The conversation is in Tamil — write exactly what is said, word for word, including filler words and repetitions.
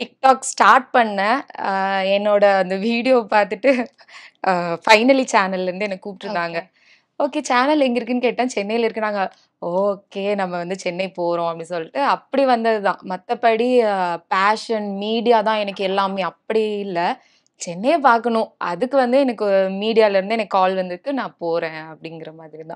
TikTok start பண்ண என்னோட அந்த வீடியோ பார்த்துட்டு ஃபைனலி சேனல்ல இருந்து என்ன கூப்பிட்டுட்டாங்க. ஓகே சேனல் எங்க இருக்குன்னு கேட்டா சென்னையில இருக்குறாங்க. ஓகே நம்ம வந்து சென்னை போறோம் அப்படி சொல்லிட்டு அப்படி வந்ததுதான். மத்தபடி பேஷன் மீடியா தான் எனக்கு எல்லாமே அப்படி இல்ல. சென்னையை பார்க்கணும் அதுக்கு வந்து எனக்கு மீடியால இருந்து எனக்கு கால் வந்திருக்கு நான் போறேன் அப்படிங்கற மாதிரி தான்.